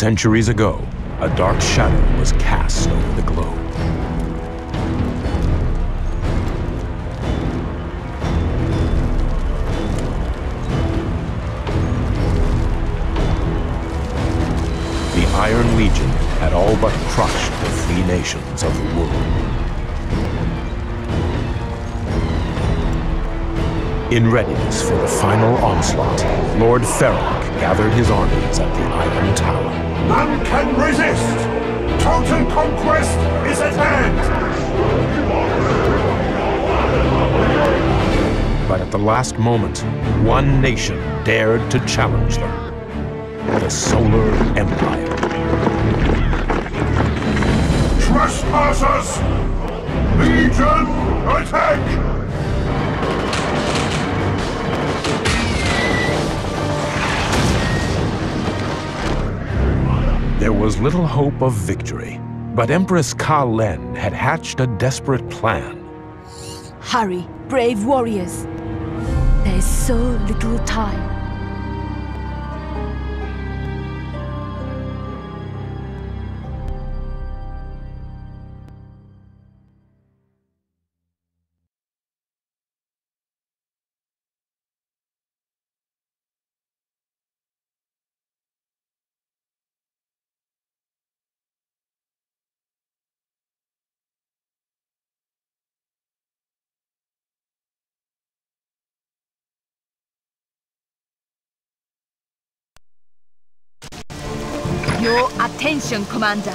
Centuries ago, a dark shadow was cast over the globe. The Iron Legion had all but crushed the free nations of the world. In readiness for the final onslaught, Lord Ferrok gathered his armies at the Iron Tower. None can resist! Total conquest is at hand! But at the last moment, one nation dared to challenge them. The Solar Empire. Trespassers! Legion, attack! There was little hope of victory, but Empress Ka-Len had hatched a desperate plan. Hurry, brave warriors. There's so little time. Your attention, Commander.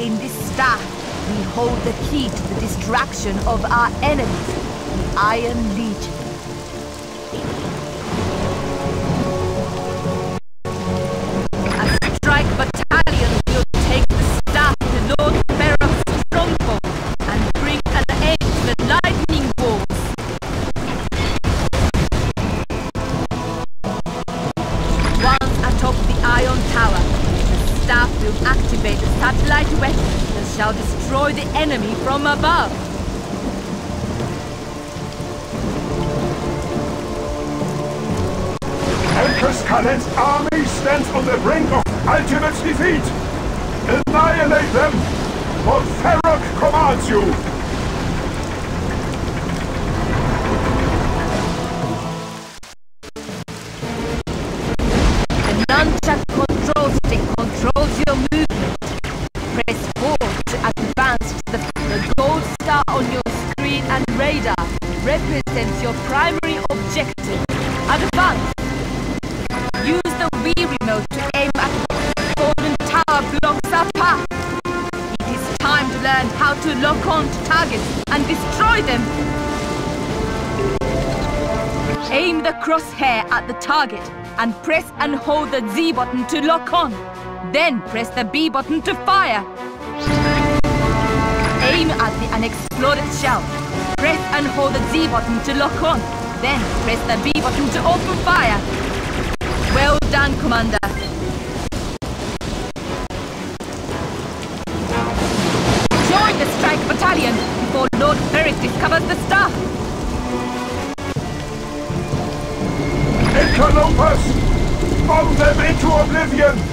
In this star, we hold the key to the distraction of our enemies, the Iron Legion. A strike battalion will take the star to the Lord Ferrok's stronghold and bring an end to the lightning bolts. Once atop the Iron Tower, staff will activate a satellite weapon that shall destroy the enemy from above. Empress Ka-Len's army stands on the brink of ultimate defeat. Annihilate them, for Ferrok commands you. Represents your primary objective. Advance! Use the Wii remote to aim at the fallen tower blocks our path. It is time to learn how to lock on to targets and destroy them. Aim the crosshair at the target and press and hold the Z button to lock on. Then press the B button to fire. Aim at the unexploded shell. Press and hold the Z button to lock on, then press the B button to open fire. Well done, Commander. Join the strike battalion before Lord Ferrok discovers the star. Kalopas! Bomb them into oblivion!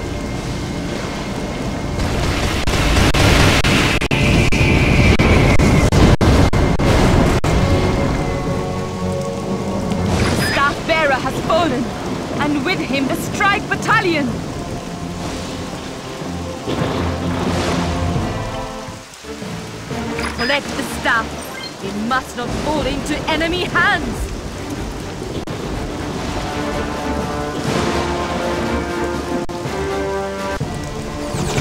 And with him the strike battalion! Collect the staff. It must not fall into enemy hands!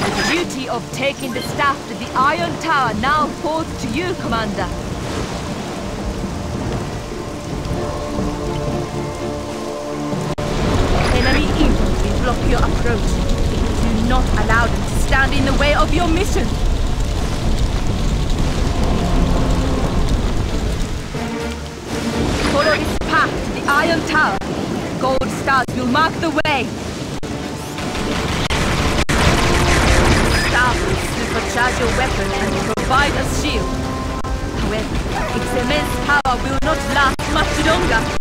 The duty of taking the staff to the Iron Tower now falls to you, Commander. Block your approach. Do not allow them to stand in the way of your mission. Follow this path to the Iron Tower. Gold stars will mark the way. Stars will supercharge your weapon and provide a shield. However, its immense power will not last much longer.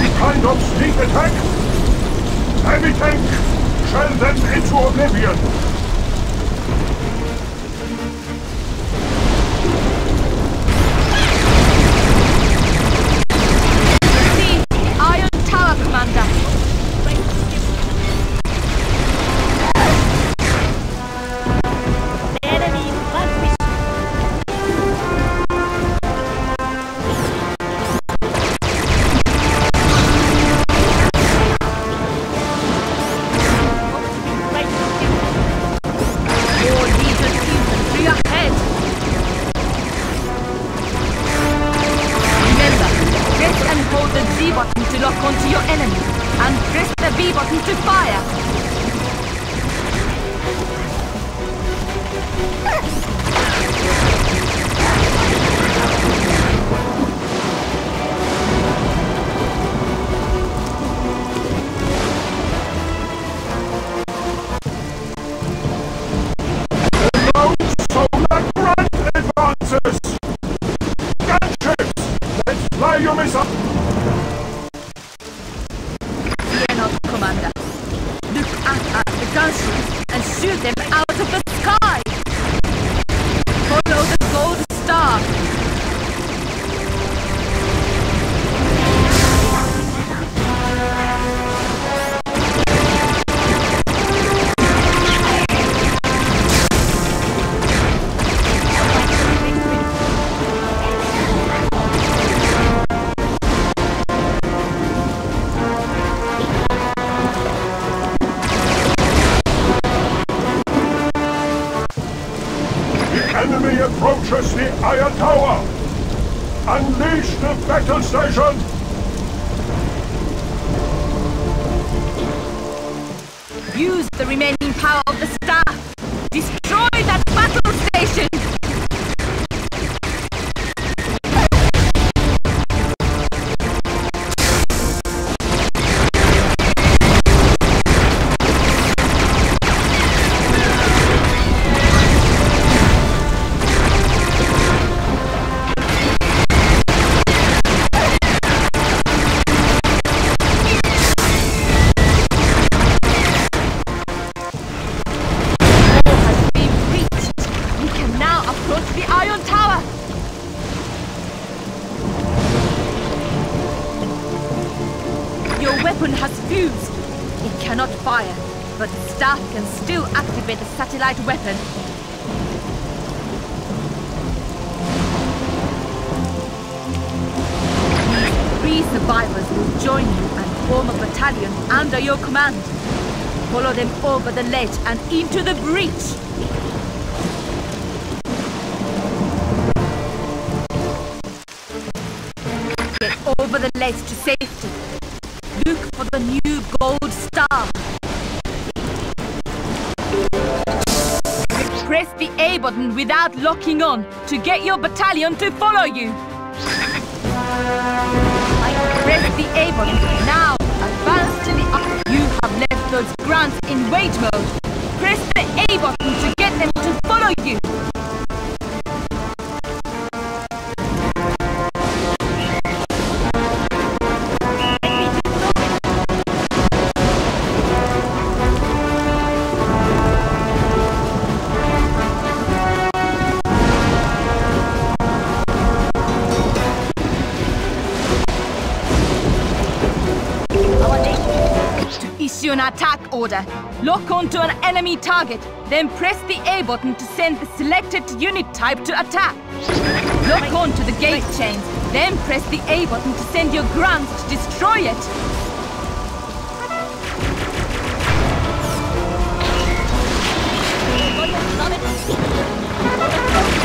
any kind of sneak attack, heavy tank shall then into oblivion. The Iron Tower, Commander. Weapon. Three survivors will join you and form a battalion under your command. Follow them over the ledge and into the breach. Get over the ledge to safety. Look for the new gold star. Press the A button without locking on to get your battalion to follow you. Press the A button now. Advance to the up. You have left those grants in wage mode. Press the A button to get them to follow you. An attack order. Lock onto an enemy target, then press the A button to send the selected unit type to attack. Lock onto the gate chains, then press the A button to send your grants to destroy it.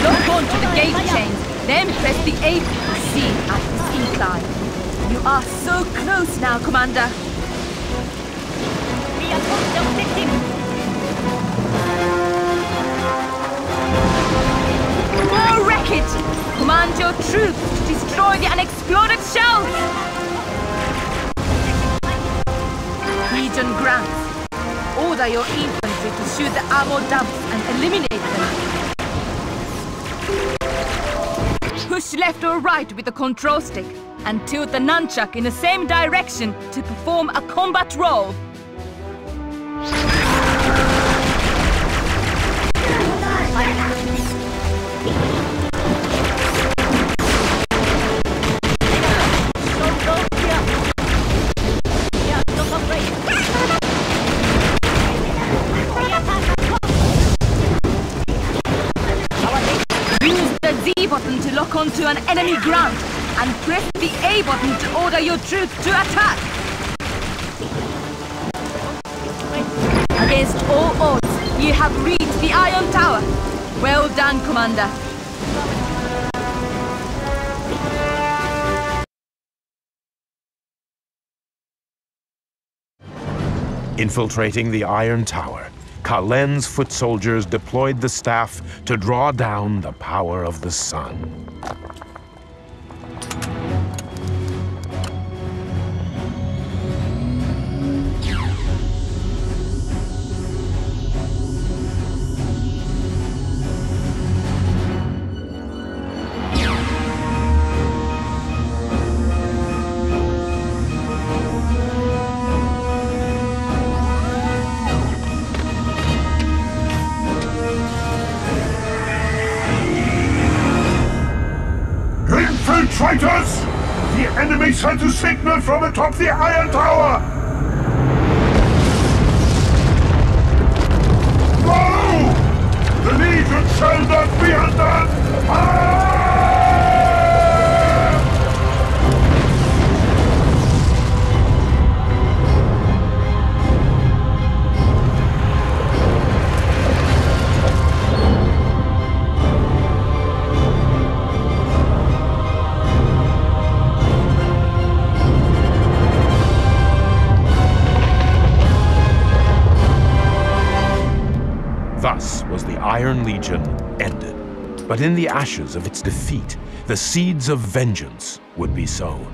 Lock onto the gate chains, then press the A button. See at this incline. You are so close now, Commander. More wreckage! Command your troops to destroy the unexploded shells! Legion grants. Order your infantry to shoot the ammo dumps and eliminate them. Push left or right with the control stick. and tilt the nunchuck in the same direction to perform a combat roll. Onto an enemy ground and press the A button to order your troops to attack. Against all odds, you have reached the Iron Tower. Well done, Commander. Infiltrating the Iron Tower, Ka-Len's foot soldiers deployed the staff to draw down the power of the sun. Traitors! The enemy sent a signal from atop the Iron Tower! No! The Legion shall not be undone! Thus was the Iron Legion ended. But in the ashes of its defeat, the seeds of vengeance would be sown.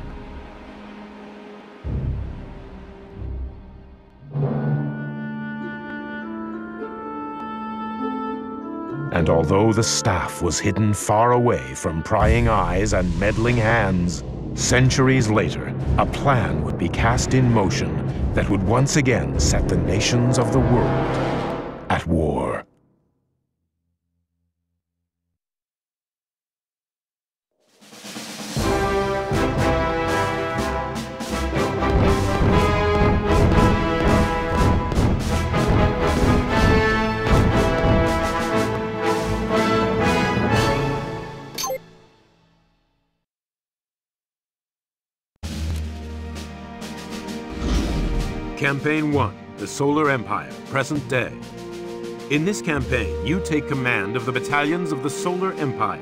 And although the staff was hidden far away from prying eyes and meddling hands, centuries later, a plan would be cast in motion that would once again set the nations of the world at war. Campaign 1, the Solar Empire, present day. In this campaign, you take command of the battalions of the Solar Empire.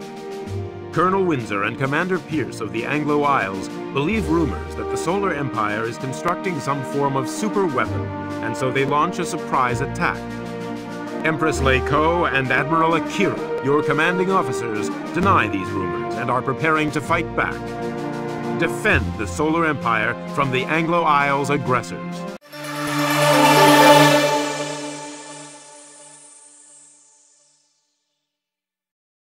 Colonel Windsor and Commander Pierce of the Anglo Isles believe rumors that the Solar Empire is constructing some form of super weapon, and so they launch a surprise attack. Empress Leiko and Admiral Akira, your commanding officers, deny these rumors and are preparing to fight back. Defend the Solar Empire from the Anglo Isles aggressors.